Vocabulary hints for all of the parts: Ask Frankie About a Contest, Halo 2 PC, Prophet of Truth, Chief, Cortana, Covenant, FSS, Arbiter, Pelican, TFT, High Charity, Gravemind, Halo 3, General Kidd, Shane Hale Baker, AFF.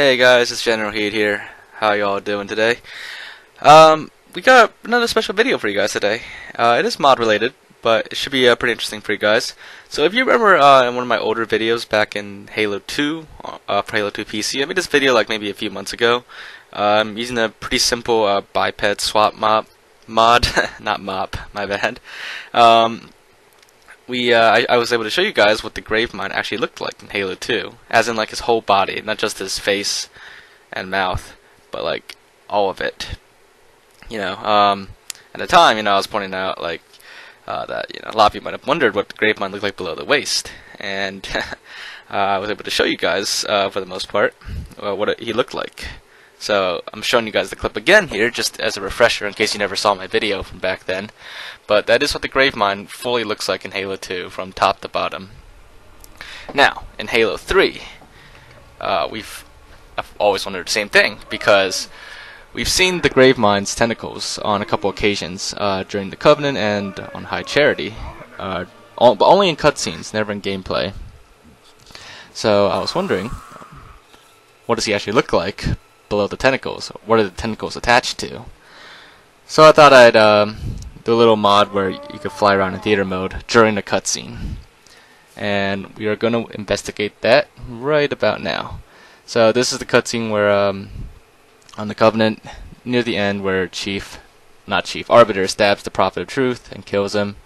Hey guys, it's General Kidd here. How y'all doing today? We got another special video for you guys today. It is mod related, but it should be pretty interesting for you guys. So if you remember in one of my older videos back in Halo 2, for Halo 2 PC, I made this video like maybe a few months ago. I'm using a pretty simple biped swap mod, not mop, my bad. I was able to show you guys what the Gravemind actually looked like in Halo 2, as in like his whole body, not just his face and mouth, but like all of it. You know, at the time, you know, I was pointing out like that, you know, a lot of you might have wondered what the Gravemind looked like below the waist, and I was able to show you guys for the most part what he looked like. So I'm showing you guys the clip again here, just as a refresher in case you never saw my video from back then. But that is what the Gravemind fully looks like in Halo 2, from top to bottom. Now, in Halo 3, I've always wondered the same thing, because we've seen the Gravemind's tentacles on a couple occasions during the Covenant and on High Charity, but only in cutscenes, never in gameplay. So I was wondering, what does he actually look like below the tentacles? What are the tentacles attached to? So I thought I'd do a little mod where you could fly around in theater mode during the cutscene, and we are going to investigate that right about now. So this is the cutscene where on the Covenant, near the end, where Arbiter stabs the Prophet of Truth and kills him,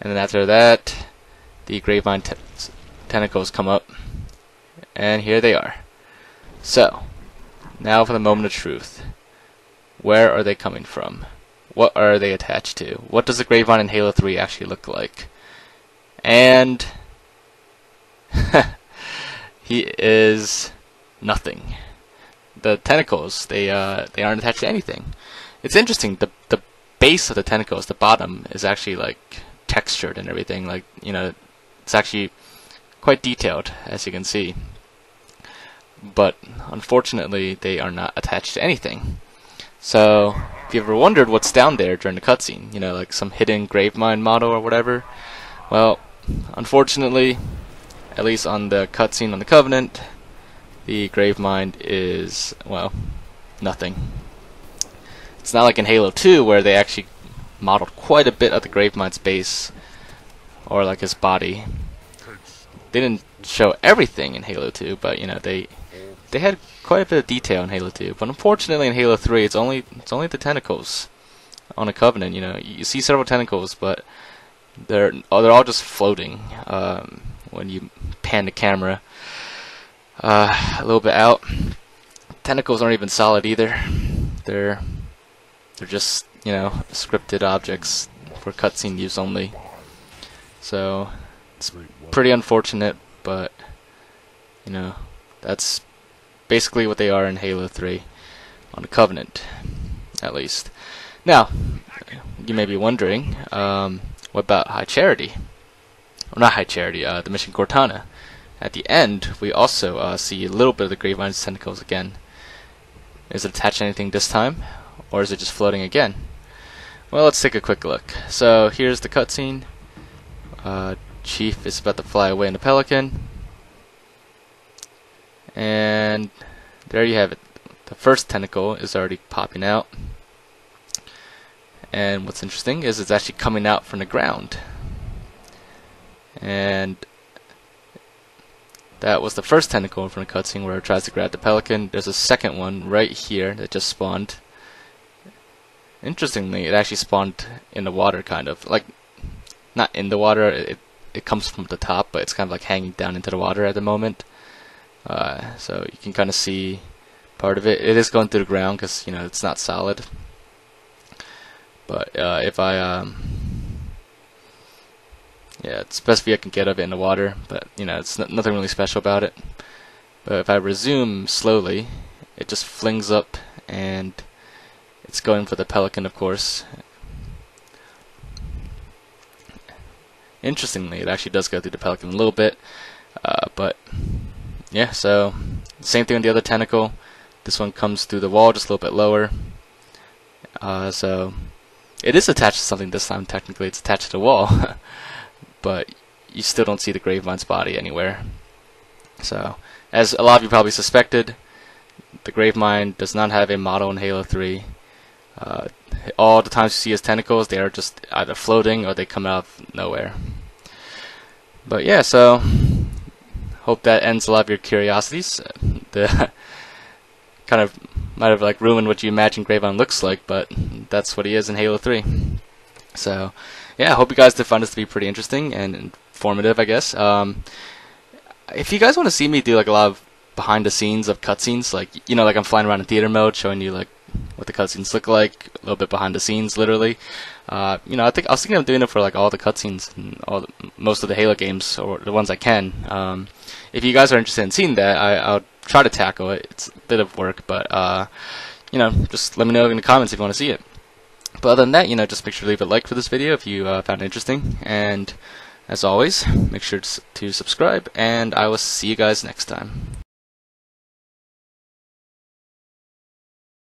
and then after that the Gravemind tentacles come up, and here they are. So now for the moment of truth. Where are they coming from? What are they attached to? What does the Gravemind in Halo 3 actually look like? And he is nothing. The tentacles, they aren't attached to anything. It's interesting, the base of the tentacles, the bottom, is actually like textured and everything, like, you know, it's actually quite detailed, as you can see. But unfortunately, they are not attached to anything. So if you ever wondered what's down there during the cutscene, you know, like some hidden Gravemind model or whatever, well, unfortunately, at least on the cutscene on the Covenant, the Gravemind is, well, nothing. It's not like in Halo 2, where they actually modeled quite a bit of the Gravemind's base, or like his body. They didn't show everything in Halo 2, but, you know, they had quite a bit of detail in Halo 2, but unfortunately in Halo 3, it's only the tentacles on a Covenant. You know, you see several tentacles, but they're all just floating when you pan the camera a little bit out. Tentacles aren't even solid either. They're just, you know, scripted objects for cutscene use only. So it's pretty unfortunate, but you know, that's basically what they are in Halo 3 on the Covenant, at least. Now, you may be wondering, what about High Charity? Well, not High Charity, the mission Cortana. At the end, we also see a little bit of the Gravemind's tentacles again. Is it attached to anything this time, or is it just floating again? Well, let's take a quick look. So here's the cutscene. Chief is about to fly away in the Pelican. And there you have it. The first tentacle is already popping out. And what's interesting is it's actually coming out from the ground. And that was the first tentacle from the cutscene where it tries to grab the Pelican. There's a second one right here that just spawned. Interestingly, it actually spawned in the water, kind of. Like, not in the water, it comes from the top, but it's kind of like hanging down into the water at the moment. So you can kind of see part of it. It is going through the ground because, you know, it's not solid. But if I, yeah, it's the best view I can get of it in the water. But you know, it's nothing really special about it. But if I resume slowly, it just flings up, and it's going for the Pelican, of course. Interestingly, it actually does go through the Pelican a little bit, but yeah, so same thing with the other tentacle. This one comes through the wall just a little bit lower, so it is attached to something this time. Technically, it's attached to the wall, but you still don't see the Gravemind's body anywhere. So, as a lot of you probably suspected, The Gravemind does not have a model in Halo 3. All the times you see his tentacles, they are just either floating or they come out of nowhere. But yeah, so hope that ends a lot of your curiosities. The kind of might have like ruined what you imagine Gravemind looks like, but that's what he is in Halo 3. So yeah, I hope you guys did find this to be pretty interesting and informative, I guess. If you guys want to see me do like a lot of behind the scenes of cutscenes, like, you know, like I'm flying around in theater mode showing you like what the cutscenes look like, a little bit behind the scenes, literally. You know, I was thinking of doing it for like all the cutscenes and all the, most of the Halo games, or the ones I can. If you guys are interested in seeing that, I'll try to tackle it. It's a bit of work, but you know, just let me know in the comments if you want to see it. But other than that, you know, just make sure to leave a like for this video if you found it interesting, and as always, make sure to subscribe, and I will see you guys next time.